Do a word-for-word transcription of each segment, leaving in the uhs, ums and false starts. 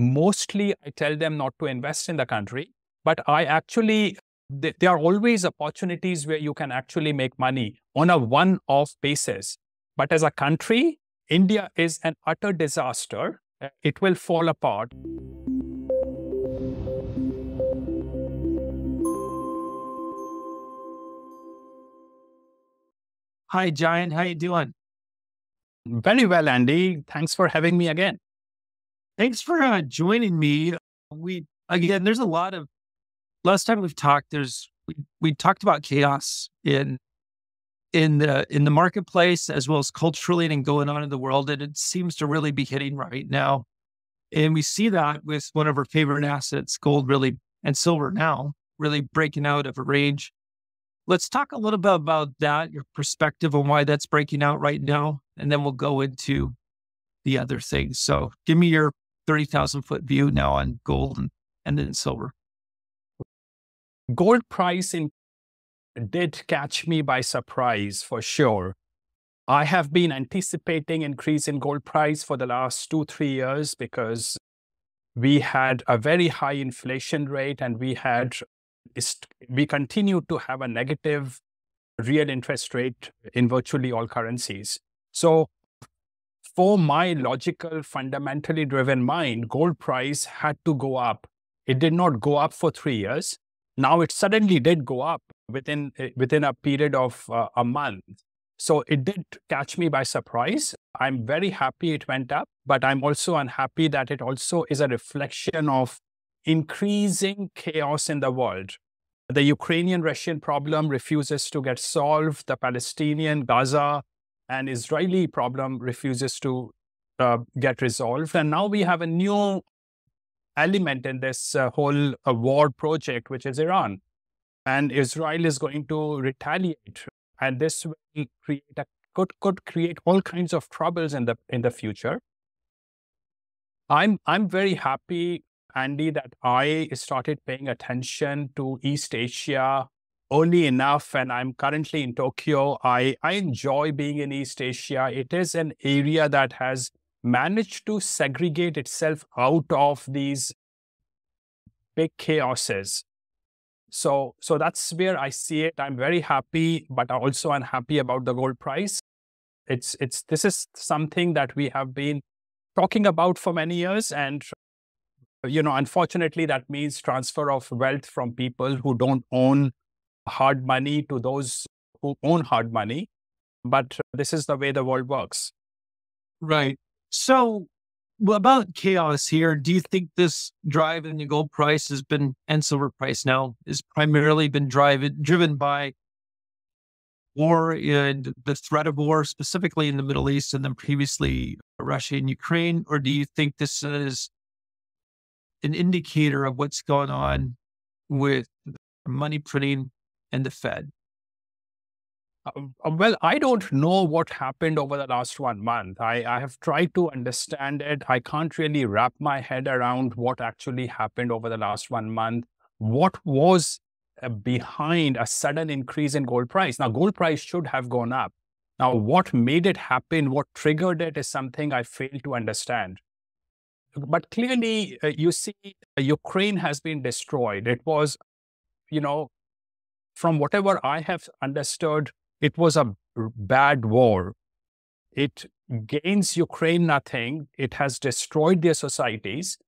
mostly I tell them not to invest in the country, but I actually, th there are always opportunities where you can actually make money on a one-off basis. But as a country, India is an utter disaster. It will fall apart. Hi, Jayant. How you doing? Very well, Andy. Thanks for having me again. Thanks for uh, joining me. We again, there's a lot of last time we've talked. There's we, we talked about chaos in in the in the marketplace as well as culturally and going on in the world, and it seems to really be hitting right now. And we see that with one of our favorite assets, gold, really, and silver now really breaking out of a range. Let's talk a little bit about that, your perspective on why that's breaking out right now, and then we'll go into the other things. So give me your thirty thousand foot view now on gold and, and then silver. Gold price in, did catch me by surprise for sure. I have been anticipating increase in gold price for the last two, three years because we had a very high inflation rate and we had we continue to have a negative real interest rate in virtually all currencies. So for my logical, fundamentally driven mind, gold price had to go up. It did not go up for three years. Now it suddenly did go up within, within a period of uh, a month. So it did catch me by surprise. I'm very happy it went up, but I'm also unhappy that it also is a reflection of increasing chaos in the world. The Ukrainian-Russian problem refuses to get solved. The Palestinian, Gaza, and Israeli problem refuses to uh, get resolved. And now we have a new element in this uh, whole uh, war project, which is Iran. And Israel is going to retaliate. And this will create a, could, could create all kinds of troubles in the, in the future. I'm, I'm very happy, Andy, that I started paying attention to East Asia early enough, and I'm currently in Tokyo. I, I enjoy being in East Asia. It is an area that has managed to segregate itself out of these big chaoses. So, so that's where I see it. I'm very happy, but also unhappy about the gold price. It's, it's, this is something that we have been talking about for many years, and you know, unfortunately, that means transfer of wealth from people who don't own hard money to those who own hard money. But this is the way the world works. Right. So about chaos here, do you think this drive in the gold price has been, and silver price now, has primarily been driven, driven by war and the threat of war, specifically in the Middle East and then previously Russia and Ukraine? Or do you think this is an indicator of what's going on with money printing and the Fed? Uh, well, I don't know what happened over the last one month. I, I have tried to understand it. I can't really wrap my head around what actually happened over the last one month. What was uh, behind a sudden increase in gold price? Now, gold price should have gone up. Now, what made it happen, what triggered it is something I fail to understand. But clearly, uh, you see, uh, Ukraine has been destroyed. It was, you know, from whatever I have understood, it was a bad war. It gains Ukraine nothing. It has destroyed their societies.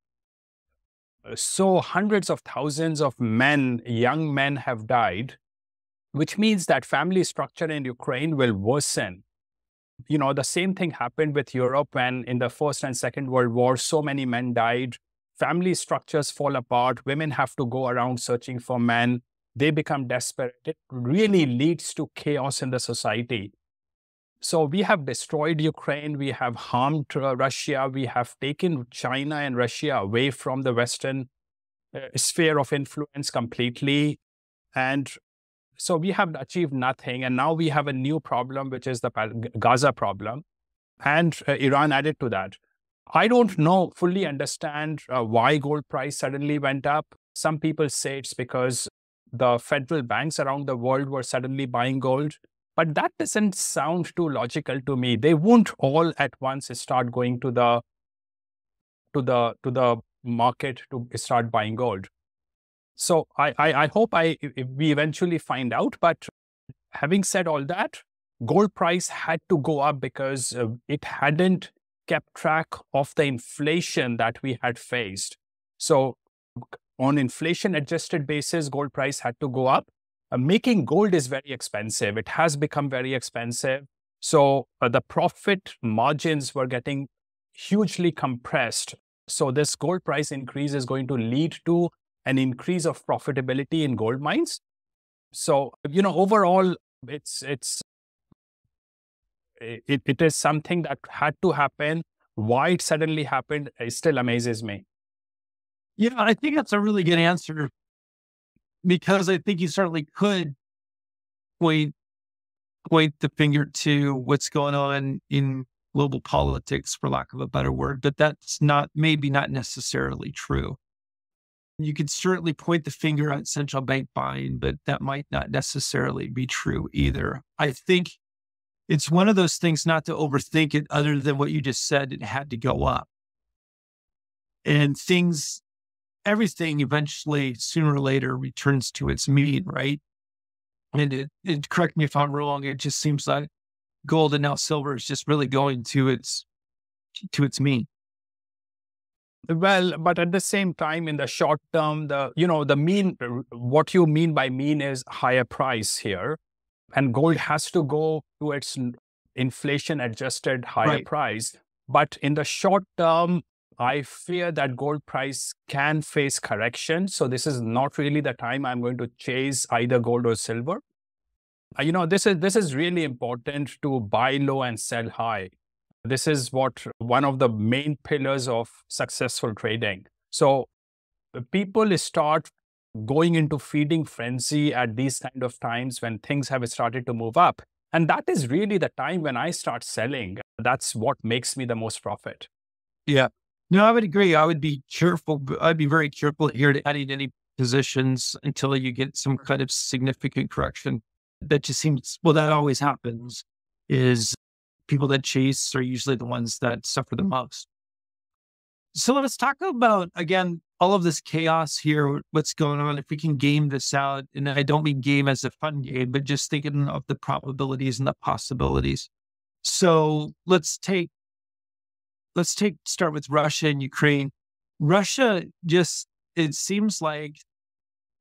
So hundreds of thousands of men, young men have died, which means that family structure in Ukraine will worsen. You know, the same thing happened with Europe when in the First and Second World War, so many men died. Family structures fall apart. Women have to go around searching for men. They become desperate. It really leads to chaos in the society. So we have destroyed Ukraine. We have harmed uh, Russia. We have taken China and Russia away from the Western uh, sphere of influence completely. And so we have achieved nothing, and now we have a new problem, which is the Gaza problem, and uh, Iran added to that. I don't know, fully understand uh, why gold price suddenly went up. Some people say it's because the federal banks around the world were suddenly buying gold, but that doesn't sound too logical to me. They won't all at once start going to the to the to the market to start buying gold. So I, I, I hope I, we eventually find out. But having said all that, gold price had to go up because it hadn't kept track of the inflation that we had faced. So on inflation adjusted basis, gold price had to go up. Uh, making gold is very expensive. It has become very expensive. So uh, the profit margins were getting hugely compressed. So this gold price increase is going to lead to an increase of profitability in gold mines. So, you know, overall, it's, it's, it, it is something that had to happen. Why it suddenly happened, it still amazes me. Yeah, I think that's a really good answer, because I think you certainly could point, point the finger to what's going on in global politics, for lack of a better word, but that's not, maybe not necessarily true. You could certainly point the finger at central bank buying, but that might not necessarily be true either. I think it's one of those things not to overthink it, other than what you just said, it had to go up. And things, everything eventually, sooner or later, returns to its mean, right? And it, it, correct me if I'm wrong, it just seems like gold and now silver is just really going to its, to its mean. Well, but at the same time, in the short term, the, you know, the mean, what you mean by mean is higher price here. And gold has to go to its inflation adjusted higher right. price. But in the short term, I fear that gold price can face correction. So this is not really the time I'm going to chase either gold or silver. Uh, you know, this is, this is really important to buy low and sell high. This is what one of the main pillars of successful trading. So people start going into feeding frenzy at these kind of times when things have started to move up. And that is really the time when I start selling. That's what makes me the most profit. Yeah. No, I would agree. I would be careful. I'd be very careful here to adding any positions until you get some kind of significant correction. That just seems, well, that always happens, is people that chase are usually the ones that suffer the most. So let's talk about, again, all of this chaos here, what's going on. If we can game this out, and I don't mean game as a fun game, but just thinking of the probabilities and the possibilities. So let's take, Let's take, start with Russia and Ukraine. Russia just, it seems like,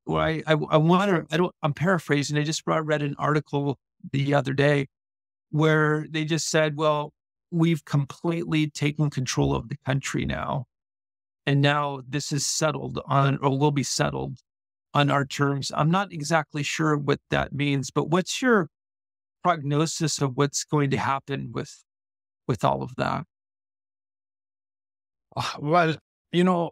well, I, I, I wonder, I don't, I'm paraphrasing. I just read an article the other day where they just said, well, we've completely taken control of the country now. And now this is settled on, or will be settled on our terms. I'm not exactly sure what that means, but what's your prognosis of what's going to happen with, with all of that? Well, you know,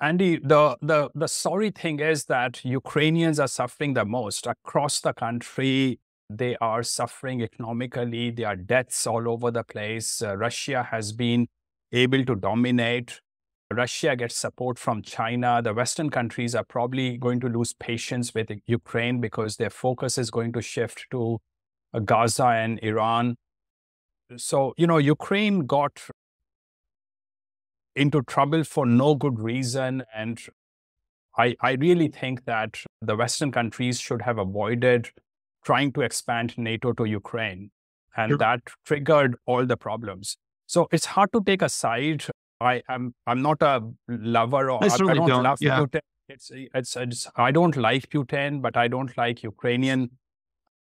Andy, the, the, the sorry thing is that Ukrainians are suffering the most across the country. They are suffering economically. There are deaths all over the place. Uh, Russia has been able to dominate. Russia gets support from China. The Western countries are probably going to lose patience with Ukraine because their focus is going to shift to uh, Gaza and Iran. So, you know, Ukraine got into trouble for no good reason. And I, I really think that the Western countries should have avoided trying to expand NATO to Ukraine. And sure. that triggered all the problems. So it's hard to take a side. I am, I'm not a lover or I, I don't, don't love yeah. Putin. It's, it's, it's, I don't like Putin, but I don't like Ukrainian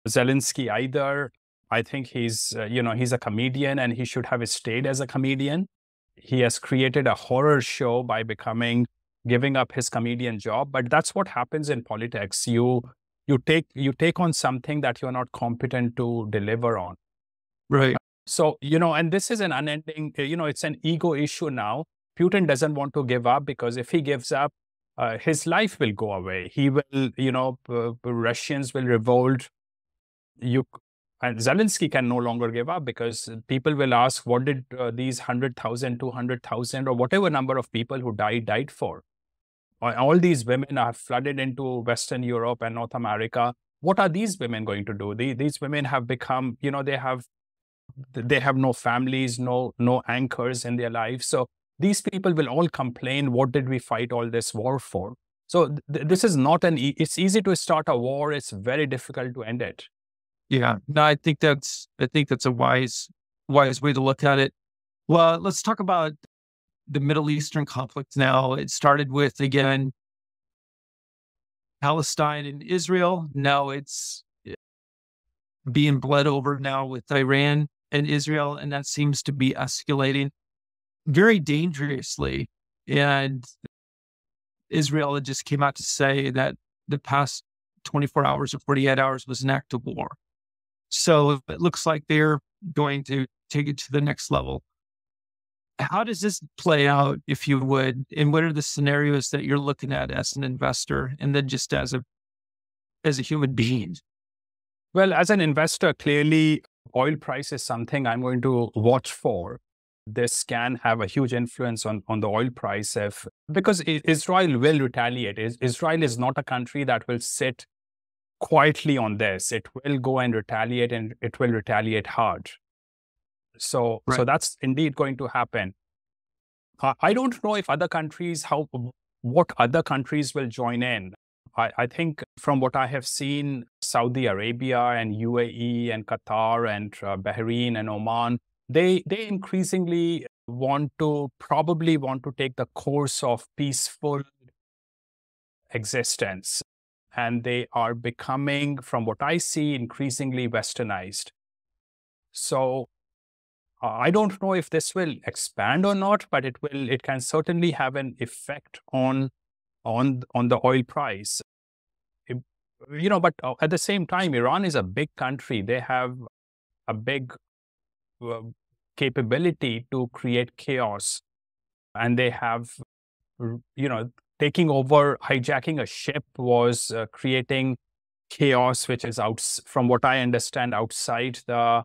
Zelensky either. I think he's, uh, you know, he's a comedian and he should have stayed as a comedian. He has created a horror show by becoming, giving up his comedian job. But that's what happens in politics. You, you take, you take on something that you're not competent to deliver on. Right. So, you know, and this is an unending, you know, it's an ego issue now. Putin doesn't want to give up because if he gives up, uh, his life will go away. He will, you know, uh, Russians will revolt. You And Zelensky can no longer give up because people will ask, what did uh, these one hundred thousand, two hundred thousand, or whatever number of people who died, died for? All these women are flooded into Western Europe and North America. What are these women going to do? They, these women have become, you know, they have, they have no families, no, no anchors in their lives. So these people will all complain, what did we fight all this war for? So th this is not an, e it's easy to start a war. It's very difficult to end it. Yeah, no, I think that's, I think that's a wise, wise way to look at it. Well, let's talk about the Middle Eastern conflict now. It started with, again, Palestine and Israel. Now it's being bled over now with Iran and Israel, and that seems to be escalating very dangerously. And Israel just came out to say that the past twenty-four hours or forty-eight hours was an act of war. So it looks like they're going to take it to the next level. How does this play out, if you would, and what are the scenarios that you're looking at as an investor and then just as a, as a human being? Well, as an investor, clearly oil price is something I'm going to watch for. This can have a huge influence on, on the oil price if, because Israel will retaliate. Israel is not a country that will sit quietly on this. It will go and retaliate, and it will retaliate hard. So, right. So that's indeed going to happen. I, I don't know if other countries, how, what other countries will join in. I, I think from what I have seen, Saudi Arabia and U A E and Qatar and uh, Bahrain and Oman, they, they increasingly want to, probably want to take the course of peaceful existence. And they are becoming, from what I see, increasingly westernized. So I don't know if this will expand or not, but it will, it can certainly have an effect on, on, on the oil price. It, you know, but at the same time, Iran is a big country. They have a big uh, capability to create chaos, and they have, you know, taking over, hijacking a ship was uh, creating chaos, which is out, from what I understand, outside the,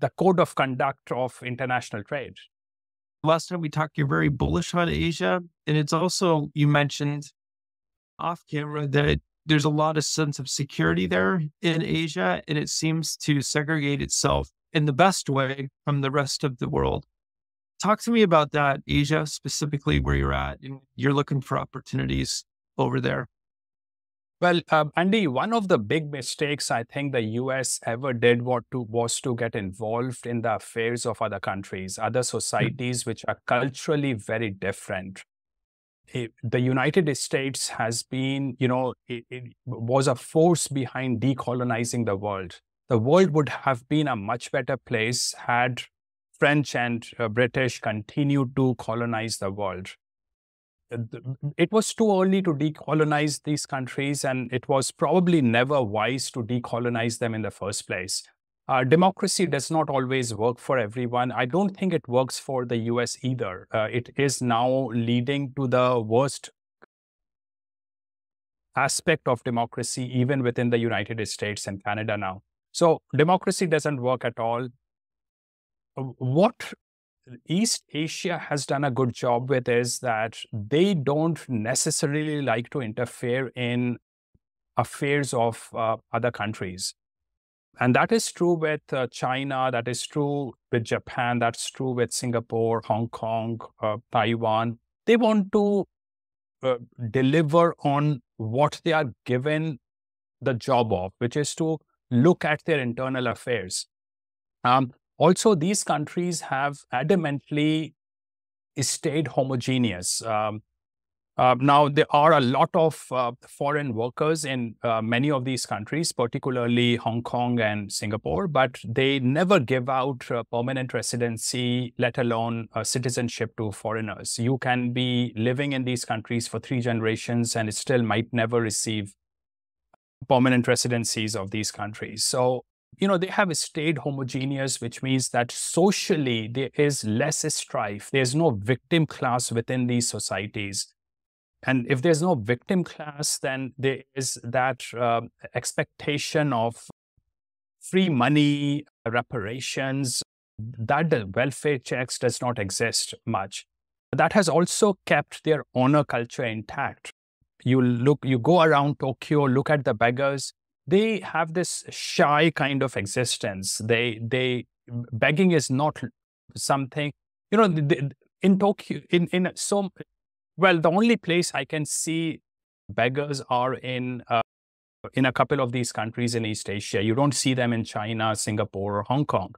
the code of conduct of international trade. Last time we talked, you're very bullish on Asia. And it's also, you mentioned off camera that there's a lot of sense of security there in Asia, and it seems to segregate itself in the best way from the rest of the world. Talk to me about that, Asia, specifically where you're at, and you're looking for opportunities over there. Well, uh, Andy, one of the big mistakes I think the U S ever did what to, was to get involved in the affairs of other countries, other societies which are culturally very different. It, the United States has been, you know, it, it was a force behind decolonizing the world. The world would have been a much better place had French and uh, British continued to colonize the world. It was too early to decolonize these countries, and it was probably never wise to decolonize them in the first place. Uh, democracy does not always work for everyone. I don't think it works for the U S either. Uh, it is now leading to the worst aspect of democracy, even within the United States and Canada now. So democracy doesn't work at all. What East Asia has done a good job with is that they don't necessarily like to interfere in affairs of uh, other countries. And that is true with uh, China, that is true with Japan, that's true with Singapore, Hong Kong, uh, Taiwan. They want to uh, deliver on what they are given the job of, which is to look at their internal affairs. Um, Also, these countries have adamantly stayed homogeneous. Um, uh, now, there are a lot of uh, foreign workers in uh, many of these countries, particularly Hong Kong and Singapore, but they never give out uh, permanent residency, let alone uh, citizenship to foreigners. You can be living in these countries for three generations and still might never receive permanent residencies of these countries. So, you know, they have stayed homogeneous, which means that socially there is less strife. There's no victim class within these societies. And if there's no victim class, then there is that uh, expectation of free money, reparations, that the welfare checks does not exist much. That has also kept their honor culture intact. You look, you go around Tokyo, look at the beggars. They have this shy kind of existence. They, they, begging is not something, you know, they, in Tokyo, in, in some, well, the only place I can see beggars are in uh, in a couple of these countries in East Asia. You don't see them in China, Singapore, or Hong Kong.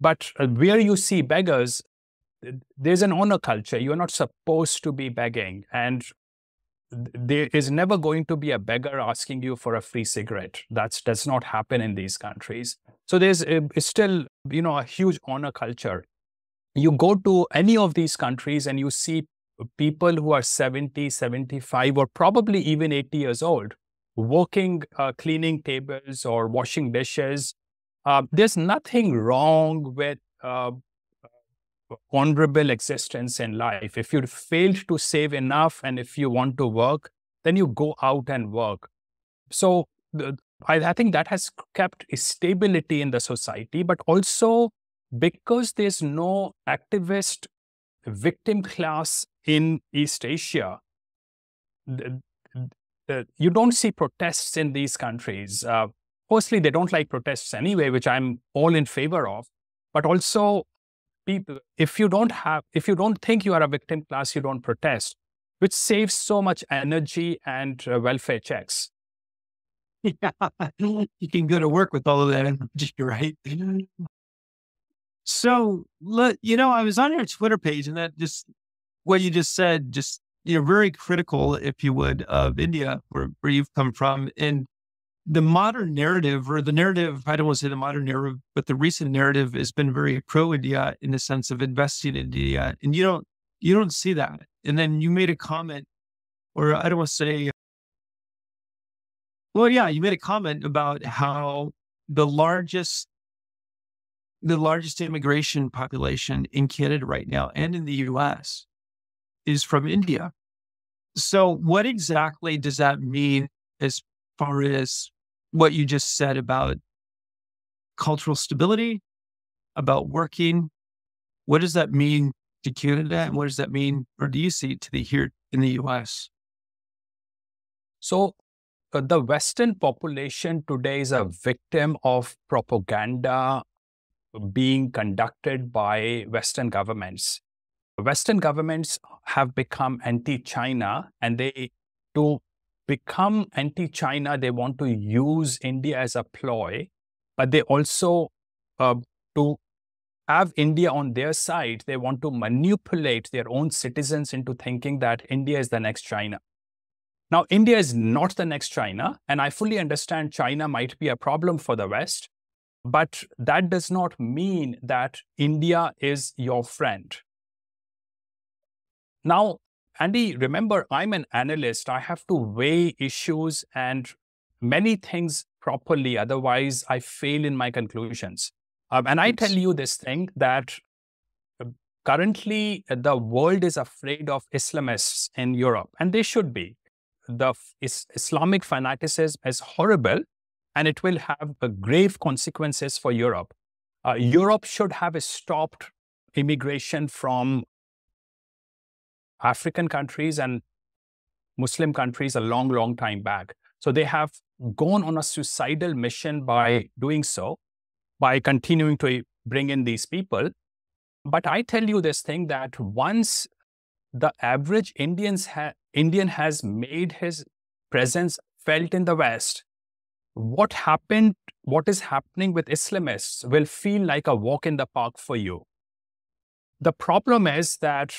But where you see beggars, there's an honor culture. You're not supposed to be begging. And there is never going to be a beggar asking you for a free cigarette. That's, that's not happen in these countries. So there's a, it's still, you know, a huge honor culture. You go to any of these countries and you see people who are seventy, seventy-five, or probably even eighty years old, working, uh, cleaning tables or washing dishes. Uh, there's nothing wrong with uh, honorable existence in life. If you failed to save enough and if you want to work, then you go out and work. So the, I, I think that has kept stability in the society, but also because there's no activist victim class in East Asia, the, the, you don't see protests in these countries. Uh, firstly, they don't like protests anyway, which I'm all in favor of, but also people, if you don't have, if you don't think you are a victim class, you don't protest, which saves so much energy and uh, welfare checks. Yeah, you can go to work with all of that energy, right? So, you know, I was on your Twitter page, and that just what you just said, just, you know, very critical, if you would, of India, where, where you've come from, and the modern narrative, or the narrative, I don't want to say the modern narrative, but the recent narrative has been very pro-India in the sense of investing in India. And you don't, you don't see that. And then you made a comment, or I don't want to say, well, yeah, you made a comment about how the largest, the largest immigration population in Canada right now, and in the U S, is from India. So what exactly does that mean as far as what you just said about cultural stability, about working? What does that mean to Canada, and what does that mean, or do you see, to the here in the U S? So uh, the Western population today is a victim of propaganda being conducted by Western governments. Western governments have become anti-China, and they do become anti-China, they want to use India as a ploy, but they also, uh, to have India on their side, they want to manipulate their own citizens into thinking that India is the next China. Now, India is not the next China, and I fully understand China might be a problem for the West, but that does not mean that India is your friend. Now, Andy, remember, I'm an analyst. I have to weigh issues and many things properly. Otherwise, I fail in my conclusions. Um, and I tell you this thing, that currently the world is afraid of Islamists in Europe, and they should be. The is Islamic fanaticism is horrible, and it will have a grave consequences for Europe. Uh, Europe should have stopped immigration from African countries and Muslim countries a long, long time back. So they have gone on a suicidal mission by doing so, by continuing to bring in these people. But I tell you this thing, that once the average Indians ha Indian has made his presence felt in the West, what happened, what is happening with Islamists will feel like a walk in the park for you. The problem is that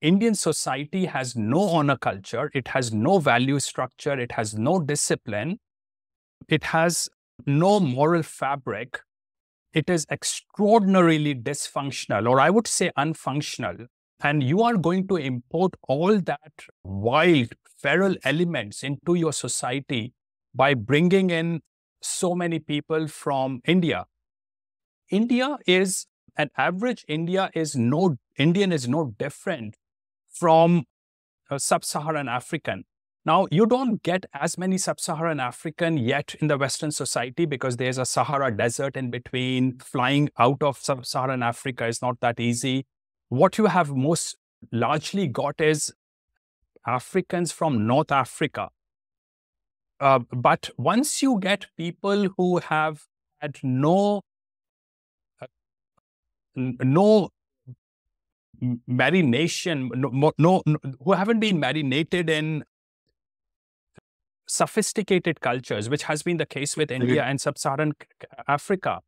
Indian society has no honor culture, it has no value structure, it has no discipline, it has no moral fabric, it is extraordinarily dysfunctional, or I would say unfunctional. And you are going to import all that wild, feral elements into your society by bringing in so many people from India. India is, an average India is no, Indian is no different from a sub-Saharan African. Now, you don't get as many sub-Saharan African yet in the Western society because there's a Sahara desert in between. Flying out of sub-Saharan Africa is not that easy. What you have most largely got is Africans from North Africa. Uh, but once you get people who have had no, no marination, no, no, no, who haven't been marinated in sophisticated cultures, which has been the case with India and sub-Saharan Africa,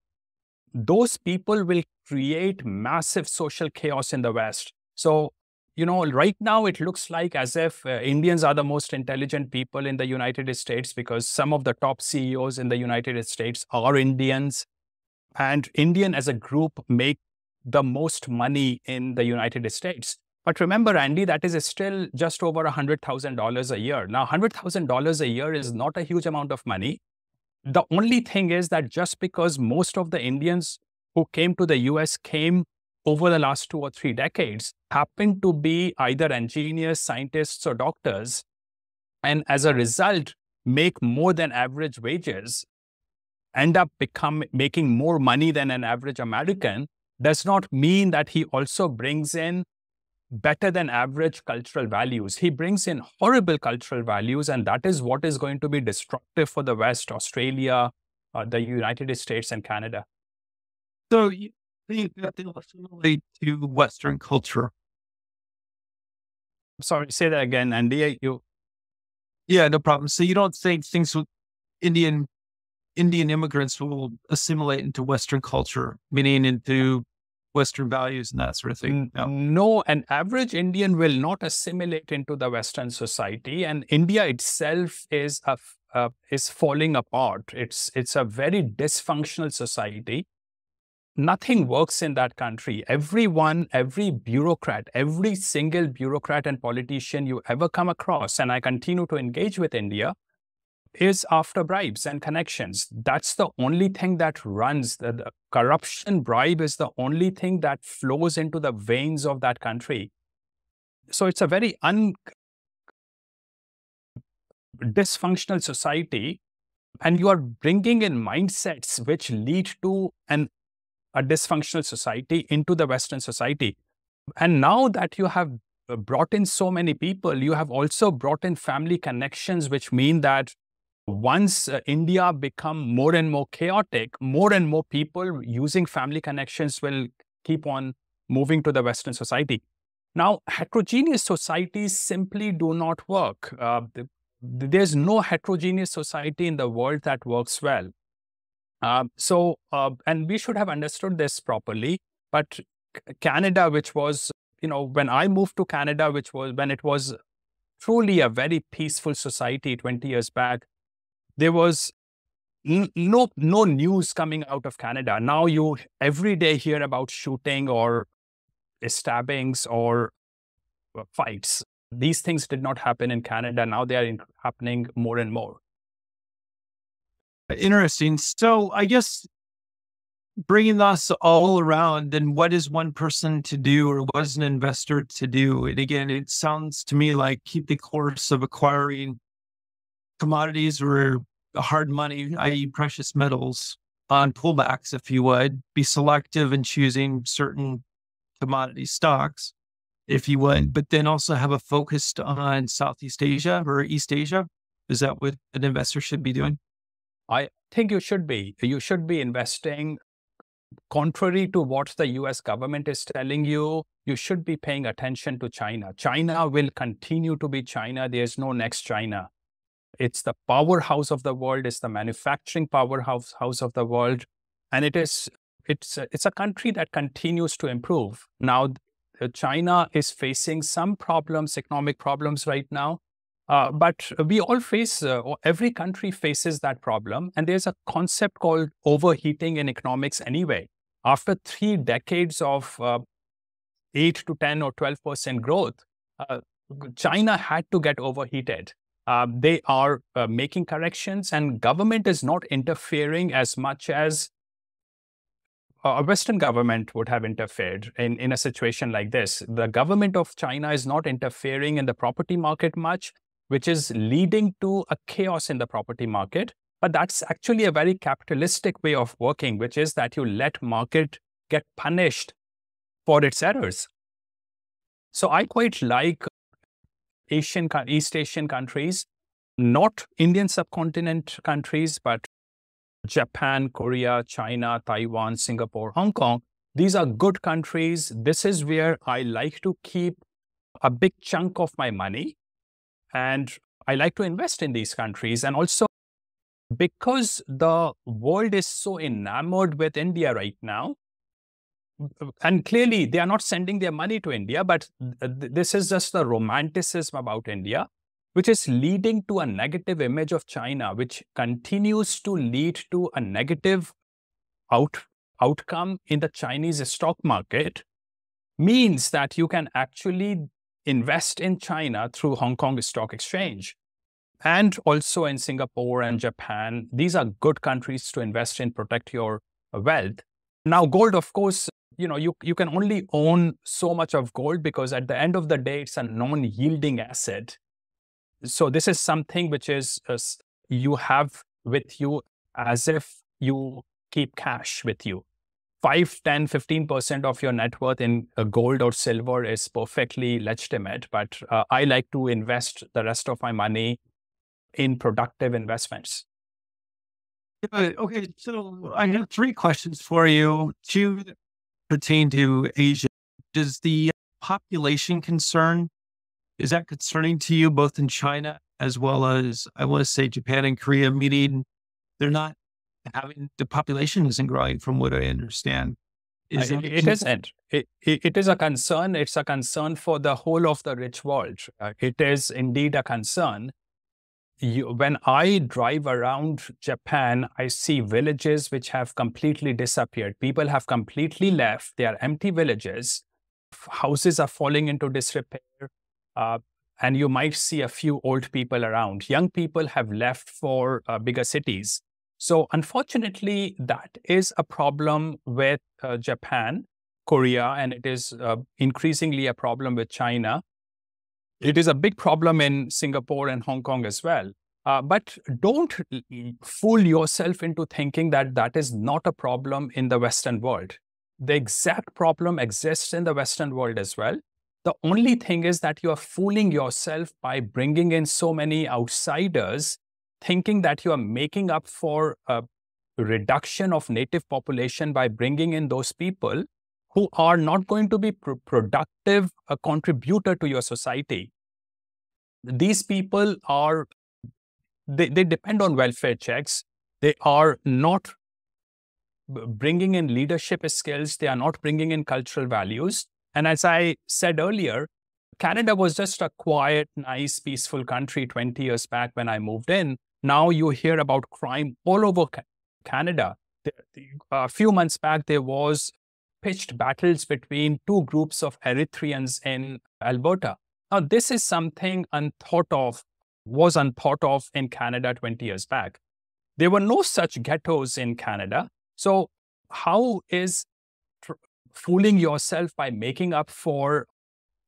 those people will create massive social chaos in the West. So, you know, right now it looks like as if uh, Indians are the most intelligent people in the United States, because some of the top C E Os in the United States are Indians, and Indian as a group make the most money in the United States. But remember, Andy, that is still just over one hundred thousand dollars a year. Now, one hundred thousand dollars a year is not a huge amount of money. The only thing is that just because most of the Indians who came to the U S came over the last two or three decades, happened to be either engineers, scientists, or doctors, and as a result, make more than average wages, end up become, making more money than an average American, does not mean that he also brings in better than average cultural values. He brings in horrible cultural values, and that is what is going to be destructive for the West, Australia, uh, the United States, and Canada. So you think that they assimilate to Western culture? Sorry, say that again, Andy. You... Yeah, no problem. So you don't think things with Indian Indian immigrants will assimilate into Western culture, meaning into Western values and that sort of thing? No. no, an average Indian will not assimilate into the Western society, and India itself is a, uh, is falling apart. It's it's a very dysfunctional society. Nothing works in that country. Everyone, every bureaucrat, every single bureaucrat and politician you ever come across, and I continue to engage with India, is after bribes and connections. That's the only thing that runs. The, the corruption bribe is the only thing that flows into the veins of that country. So it's a very un dysfunctional society, and you are bringing in mindsets which lead to an, a dysfunctional society into the Western society. And now that you have brought in so many people, you have also brought in family connections, which mean that once uh, India become more and more chaotic, more and more people using family connections will keep on moving to the Western society. Now, heterogeneous societies simply do not work. Uh, the, there's no heterogeneous society in the world that works well. Uh, so, uh, and we should have understood this properly, but Canada, which was, you know, when I moved to Canada, which was when it was truly a very peaceful society twenty years back, there was no, no news coming out of Canada. Now you every day hear about shooting or stabbings or fights. These things did not happen in Canada. Now they are in, happening more and more. Interesting. So I guess bringing us all around, then what is one person to do or what is an investor to do? And again, it sounds to me like keep the course of acquiring commodities or hard money, that is precious metals, on pullbacks, if you would. Be selective in choosing certain commodity stocks, if you would, but then also have a focus on Southeast Asia or East Asia. Is that what an investor should be doing? I think you should be. You should be investing contrary to what the U S government is telling you. You should be paying attention to China. China will continue to be China. There's no next China. It's the powerhouse of the world. It's the manufacturing powerhouse house of the world. And it is, it's, a, it's a country that continues to improve. Now, China is facing some problems, economic problems right now. Uh, but we all face, uh, every country faces that problem. And there's a concept called overheating in economics anyway. After three decades of uh, eight to ten or twelve percent growth, uh, China had to get overheated. Uh, they are uh, making corrections, and government is not interfering as much as a Western government would have interfered in, in a situation like this. The government of China is not interfering in the property market much, which is leading to a chaos in the property market. But that's actually a very capitalistic way of working, which is that you let market get punished for its errors. So I quite like Asian, East Asian countries, not Indian subcontinent countries, but Japan, Korea, China, Taiwan, Singapore, Hong Kong, These are good countries. This is where I like to keep a big chunk of my money, and I like to invest in these countries. And also because the world is so enamored with India right now, and clearly they are not sending their money to India, but th this is just the romanticism about India, which is leading to a negative image of China, which continues to lead to a negative out outcome in the Chinese stock market, means that you can actually invest in China through Hong Kong Stock Exchange and also in Singapore and Japan. These are good countries to invest in, protect your wealth. Now, gold, of course, you know, you, you can only own so much of gold because at the end of the day, it's a non-yielding asset. So this is something which is uh, you have with you as if you keep cash with you. five, ten, fifteen percent of your net worth in gold or silver is perfectly legitimate, but uh, I like to invest the rest of my money in productive investments. Okay, so I have three questions for you. Two pertain to Asia. Does the population concern, is that concerning to you both in China as well as, I want to say, Japan and Korea, meaning they're not having, the population isn't growing from what I understand. Is uh, it, it isn't. It, it, it is a concern. It's a concern for the whole of the rich world. Uh, it is indeed a concern. You, when I drive around Japan, I see villages which have completely disappeared. People have completely left. They are empty villages. Houses are falling into disrepair. Uh, and you might see a few old people around. Young people have left for uh, bigger cities. So unfortunately, that is a problem with uh, Japan, Korea, and it is uh, increasingly a problem with China. It is a big problem in Singapore and Hong Kong as well. Uh, but don't fool yourself into thinking that that is not a problem in the Western world. The exact problem exists in the Western world as well. The only thing is that you are fooling yourself by bringing in so many outsiders, thinking that you are making up for a reduction of native population by bringing in those people who are not going to be pro productive, a contributor to your society. These people are, they, they depend on welfare checks. They are not bringing in leadership skills. They are not bringing in cultural values. And as I said earlier, Canada was just a quiet, nice, peaceful country twenty years back when I moved in. Now you hear about crime all over Canada. A few months back, there was pitched battles between two groups of Eritreans in Alberta. Now, this is something unthought of, was unthought of in Canada twenty years back. There were no such ghettos in Canada. So how is fooling yourself by making up for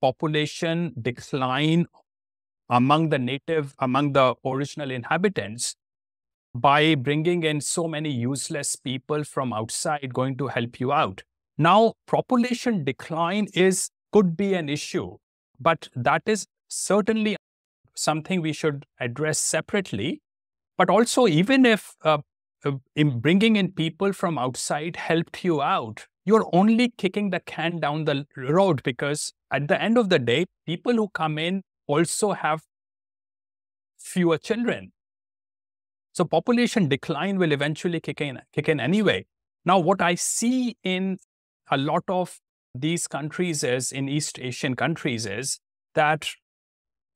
population decline among the native, among the original inhabitants by bringing in so many useless people from outside going to help you out? Now, population decline is, could be an issue, but that is certainly something we should address separately. But also, even if uh, in bringing in people from outside helped you out, you're only kicking the can down the road, because at the end of the day, people who come in also have fewer children. So population decline will eventually kick in, kick in anyway. Now, what I see in a lot of these countries is, in East Asian countries, is that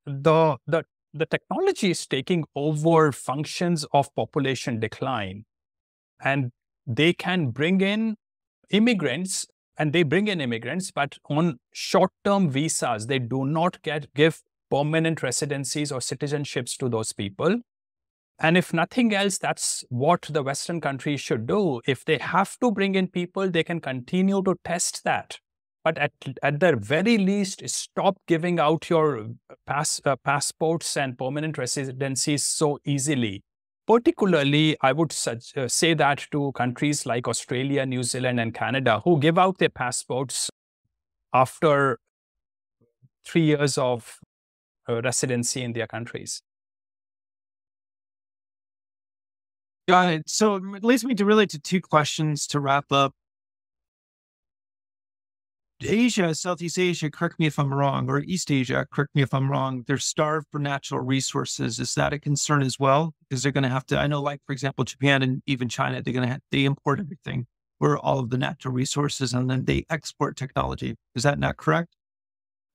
the, the, the technology is taking over functions of population decline, and they can bring in immigrants, and they bring in immigrants, but on short-term visas. They do not get give permanent residencies or citizenships to those people. And if nothing else, that's what the Western countries should do. If they have to bring in people, they can continue to test that. But at, at the very least, stop giving out your pass, uh, passports and permanent residencies so easily. Particularly, I would such, uh, say that to countries like Australia, New Zealand, and Canada, who give out their passports after three years of uh, residency in their countries. Got it. So it leads me to really to two questions to wrap up. Asia, Southeast Asia, correct me if I'm wrong, or East Asia, correct me if I'm wrong, they're starved for natural resources. Is that a concern as well? Because they're going to have to, I know, like, for example, Japan and even China, they're going to have, they import everything or all of the natural resources, and then they export technology. Is that not correct?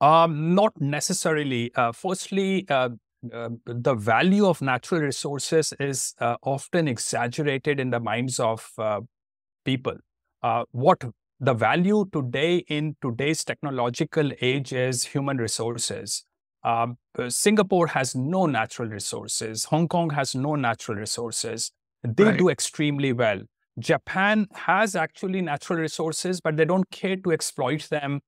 Um, not necessarily. Uh, firstly, uh, uh, the value of natural resources is uh, often exaggerated in the minds of uh, people. Uh, what the value today in today's technological age is human resources. Uh, Singapore has no natural resources. Hong Kong has no natural resources. They right. do extremely well. Japan has actually natural resources, but they don't care to exploit them.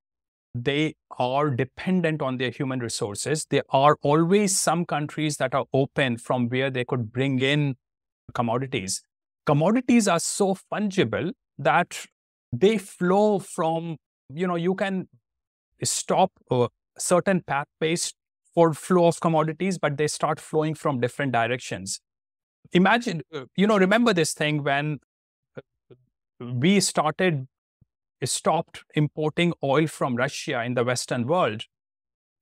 They are dependent on their human resources. There are always some countries that are open from where they could bring in commodities. Commodities are so fungible that they flow from, you know, you can stop a certain path-based for flow of commodities, but they start flowing from different directions. Imagine, you know, remember this thing when we started, stopped importing oil from Russia in the Western world.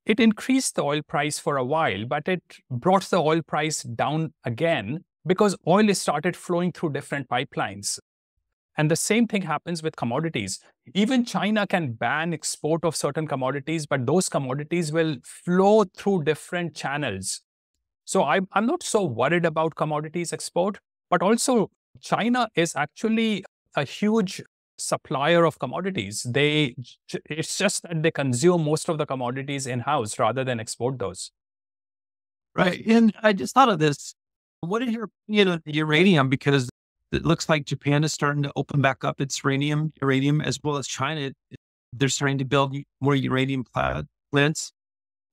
It increased the oil price for a while, but it brought the oil price down again because oil started flowing through different pipelines. And the same thing happens with commodities. Even China can ban export of certain commodities, but those commodities will flow through different channels. So I, I'm not so worried about commodities export, but also China is actually a huge supplier of commodities. They, it's just that they consume most of the commodities in-house rather than export those. Right. And I just thought of this. What is your opinion on uranium? Because it looks like Japan is starting to open back up its uranium, uranium as well as China. They're starting to build more uranium plants.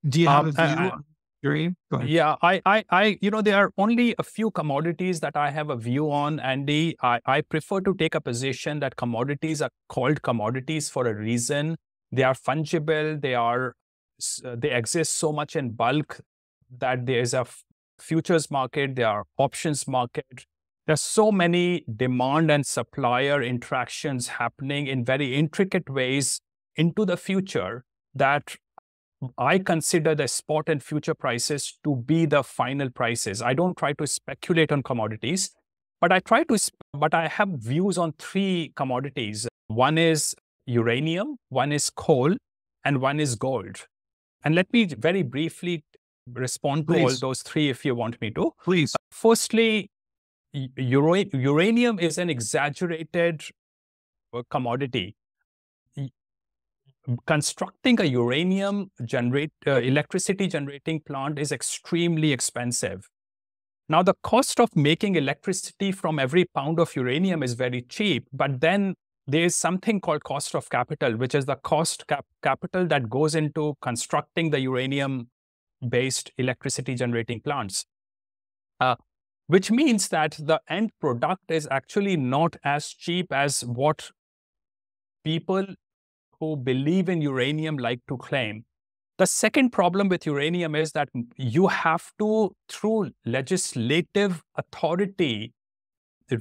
Do you have um, a view uh, on uranium? Go ahead. Yeah, I, I, I, you know, there are only a few commodities that I have a view on, Andy. I, I prefer to take a position that commodities are called commodities for a reason. They are fungible. They are, they exist so much in bulk that there is a futures market. There are options market. There's so many demand and supplier interactions happening in very intricate ways into the future that I consider the spot and future prices to be the final prices. I don't try to speculate on commodities, but I try to, but I have views on three commodities. One is uranium, one is coal, and one is gold. And let me very briefly respond to Please. all those three if you want me to. Please. Uh, firstly, uranium is an exaggerated commodity. Constructing a uranium generate, uh, electricity generating plant is extremely expensive. Now, the cost of making electricity from every pound of uranium is very cheap, but then there is something called cost of capital, which is the cost cap capital that goes into constructing the uranium-based electricity generating plants. Uh, Which means that the end product is actually not as cheap as what people who believe in uranium like to claim. The second problem with uranium is that you have to, through legislative authority,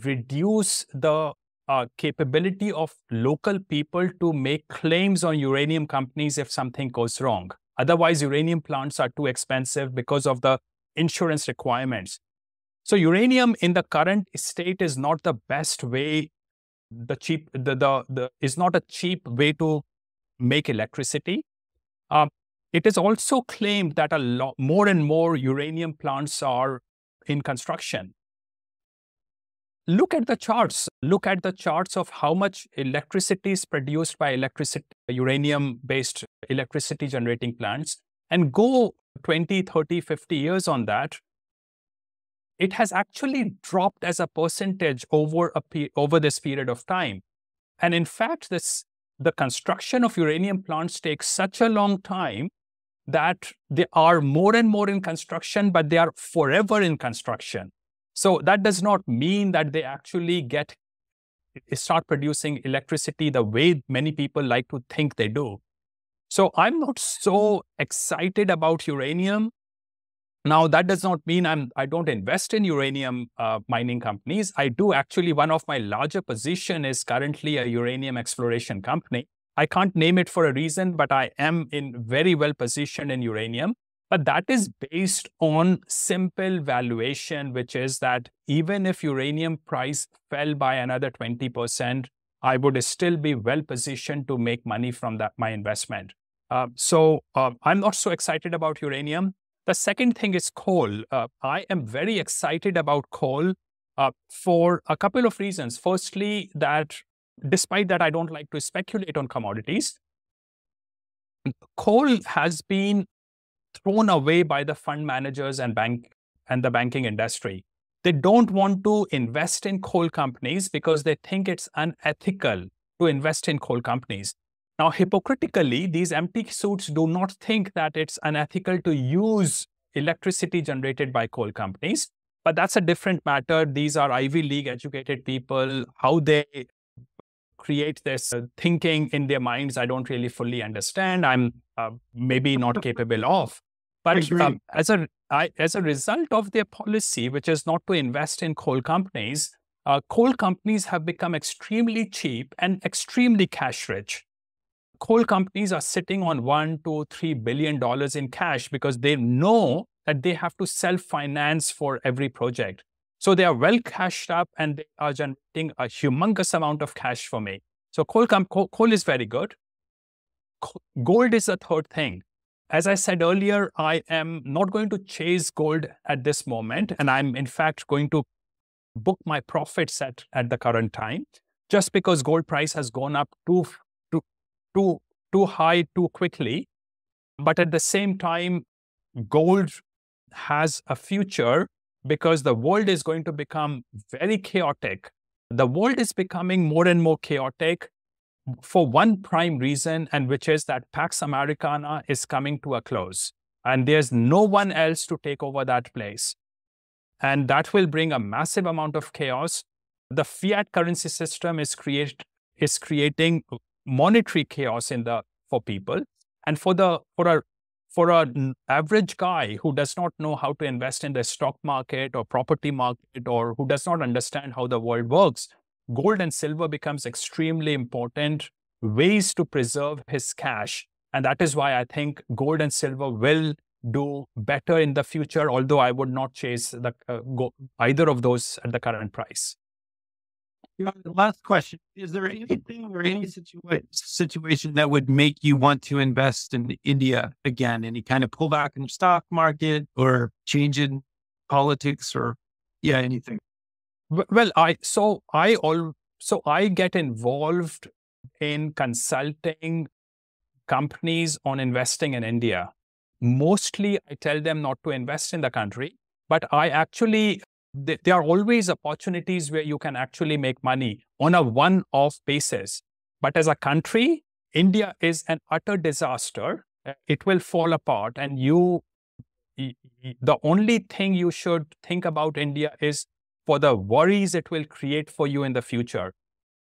reduce the uh, capability of local people to make claims on uranium companies if something goes wrong. Otherwise, uranium plants are too expensive because of the insurance requirements. So uranium in the current state is not the best way, the cheap, the, the, the is not a cheap way to make electricity. Um, it is also claimed that a lot more and more uranium plants are in construction. Look at the charts, look at the charts of how much electricity is produced by electricity, uranium-based electricity generating plants, and go twenty, thirty, fifty years on that. It has actually dropped as a percentage over a pe over this period of time. And in fact, this, the construction of uranium plants takes such a long time that they are more and more in construction, but they are forever in construction. So that does not mean that they actually get, start producing electricity the way many people like to think they do. So I'm not so excited about uranium. Now, that does not mean I'm, I don't invest in uranium uh, mining companies. I do actually, one of my larger position is currently a uranium exploration company. I can't name it for a reason, but I am in very well positioned in uranium. But that is based on simple valuation, which is that even if uranium price fell by another twenty percent, I would still be well positioned to make money from that my investment. Uh, so uh, I'm not so excited about uranium. The second thing is coal. Uh, I am very excited about coal uh, for a couple of reasons. Firstly, that despite that I don't like to speculate on commodities, coal has been thrown away by the fund managers and bank and the banking industry. They don't want to invest in coal companies because they think it's unethical to invest in coal companies. Now, hypocritically, these empty suits do not think that it's unethical to use electricity generated by coal companies, but that's a different matter. These are Ivy League educated people. How they create this thinking in their minds, I don't really fully understand. I'm uh, maybe not capable of. But um, as a I, as a result of their policy, which is not to invest in coal companies, uh, coal companies have become extremely cheap and extremely cash rich. Coal companies are sitting on one, two, three billion dollars in cash because they know that they have to self-finance for every project. So they are well cashed up and they are generating a humongous amount of cash for me. So coal, com coal, coal is very good. Co gold is the third thing. As I said earlier, I am not going to chase gold at this moment. And I'm in fact going to book my profits at, at the current time, just because gold price has gone up too, too, too, too high too quickly. But at the same time, gold has a future because the world is going to become very chaotic. The world is becoming more and more chaotic for one prime reason, and which is that Pax Americana is coming to a close and there's no one else to take over that place. And that will bring a massive amount of chaos. The fiat currency system is, create, is creating monetary chaos in the, for people. And for the, for a, for an average guy who does not know how to invest in the stock market or property market, or who does not understand how the world works, gold and silver becomes extremely important ways to preserve his cash. And that is why I think gold and silver will do better in the future, although I would not chase the, uh, go, either of those at the current price. Last question. Is there anything or any situa situation that would make you want to invest in India again? Any kind of pullback in the stock market or change in politics or yeah, anything? Well, I so I all so I get involved in consulting companies on investing in India. Mostly, I tell them not to invest in the country, but I actually th there are always opportunities where you can actually make money on a one-off basis. But as a country, India is an utter disaster. It will fall apart, and you the only thing you should think about India is for the worries it will create for you in the future.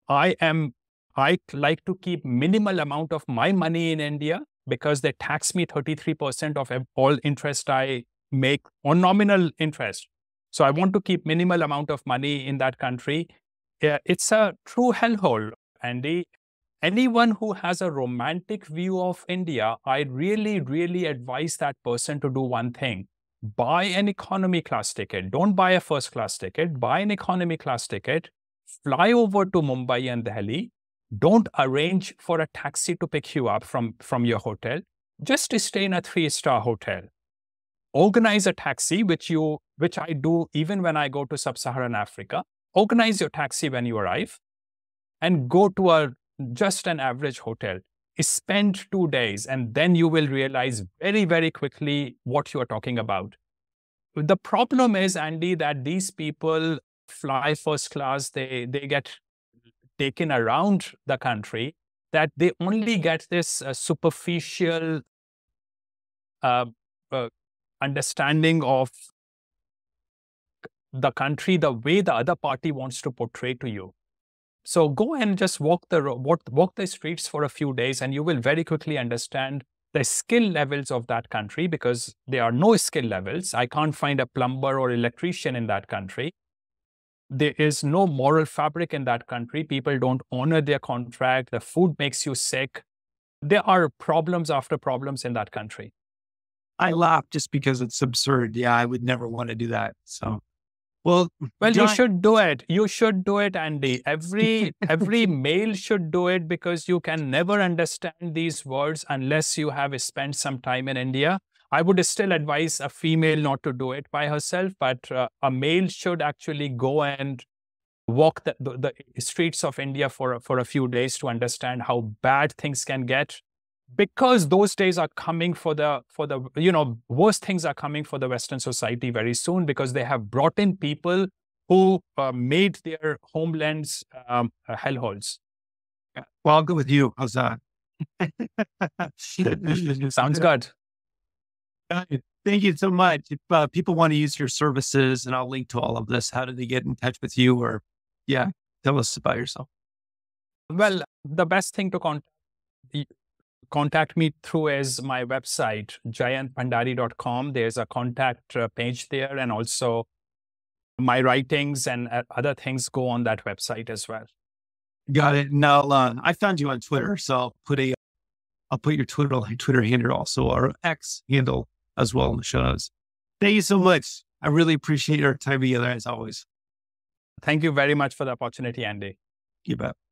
I am, I like to keep minimal amount of my money in India because they tax me thirty-three percent of all interest I make on nominal interest. So I want to keep minimal amount of money in that country. It's a true hellhole, Andy. Anyone who has a romantic view of India, I really, really advise that person to do one thing. Buy an economy class ticket. Don't buy a first class ticket. Buy an economy class ticket. Fly over to Mumbai and Delhi. Don't arrange for a taxi to pick you up from, from your hotel. Just stay in a three-star hotel. Organize a taxi, which, you, which I do even when I go to sub-Saharan Africa. Organize your taxi when you arrive and go to a, just an average hotel. Spend two days and then you will realize very, very quickly what you are talking about. The problem is, Andy, that these people fly first class, they, they get taken around the country, that they only get this uh, superficial uh, uh, understanding of the country, the way the other party wants to portray to you. So go and just walk the, walk, walk the streets for a few days and you will very quickly understand the skill levels of that country, because there are no skill levels. I can't find a plumber or electrician in that country. There is no moral fabric in that country. People don't honor their contract. The food makes you sick. There are problems after problems in that country. I laugh just because it's absurd. Yeah, I would never want to do that. So, well, well, you should do it. You should do it, Andy. Every every male should do it, because you can never understand these words unless you have spent some time in India. I would still advise a female not to do it by herself, but uh, a male should actually go and walk the, the, the streets of India for, for a few days to understand how bad things can get, because those days are coming for the, for the, you know, worst things are coming for the Western society very soon, because they have brought in people who uh, made their homelands um, uh, hellholes. Well, I'll go with you. How's that? Sounds good. Thank you so much. If uh, people want to use your services, and I'll link to all of this, how do they get in touch with you? Or yeah, tell us about yourself. Well, the best thing to contact, contact me through is my website, giant pandari dot com. There's a contact page there, and also my writings and other things go on that website as well. Got it. Now, uh, I found you on Twitter, so I'll put a, I'll put your Twitter, Twitter handle also, or X handle, as well in the show notes. Thank you so much. I really appreciate our time together as always. Thank you very much for the opportunity, Andy. You bet.